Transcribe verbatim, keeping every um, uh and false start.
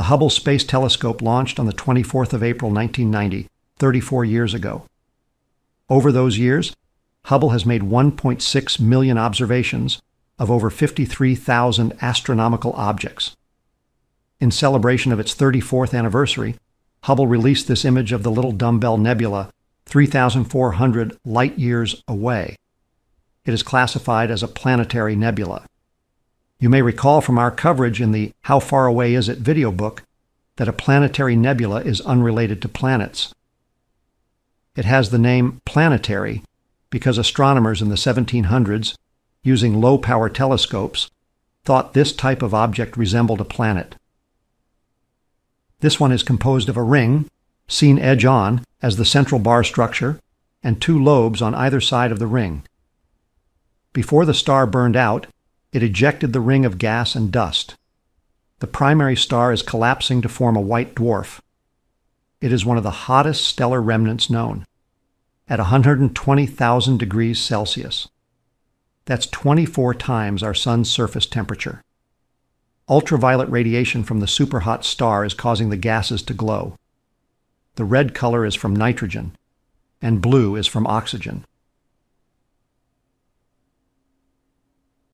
The Hubble Space Telescope launched on the twenty-fourth of April nineteen ninety, thirty-four years ago. Over those years, Hubble has made one point six million observations of over fifty-three thousand astronomical objects. In celebration of its thirty-fourth anniversary, Hubble released this image of the Little Dumbbell Nebula, three thousand four hundred light-years away. It is classified as a planetary nebula. You may recall from our coverage in the How Far Away Is It video book that a planetary nebula is unrelated to planets. It has the name planetary because astronomers in the seventeen hundreds, using low-power telescopes, thought this type of object resembled a planet. This one is composed of a ring, seen edge-on as the central bar structure, and two lobes on either side of the ring. Before the star burned out, it ejected the ring of gas and dust. The primary star is collapsing to form a white dwarf. It is one of the hottest stellar remnants known, at one hundred twenty thousand degrees Celsius. That's twenty-four times our Sun's surface temperature. Ultraviolet radiation from the superhot star is causing the gases to glow. The red color is from nitrogen, and blue is from oxygen.